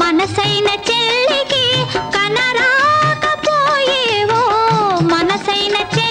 मनसैन